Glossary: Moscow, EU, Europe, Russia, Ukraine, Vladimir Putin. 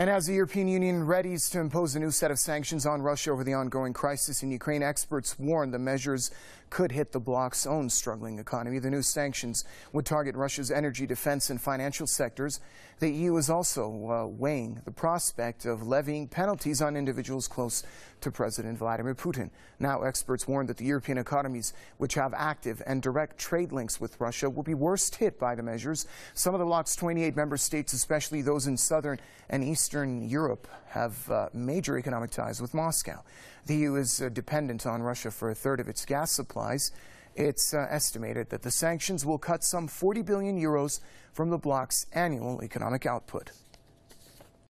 And as the European Union readies to impose a new set of sanctions on Russia over the ongoing crisis in Ukraine, experts warn the measures could hit the bloc's own struggling economy. The new sanctions would target Russia's energy, defense, and financial sectors. The EU is also weighing the prospect of levying penalties on individuals close to President Vladimir Putin. Now, experts warn that the European economies, which have active and direct trade links with Russia, will be worst hit by the measures. Some of the bloc's 28 member states, especially those in southern and eastern Europe, have major economic ties with Moscow. The EU is dependent on Russia for a third of its gas supplies. It's estimated that the sanctions will cut some 40 billion euros from the bloc's annual economic output.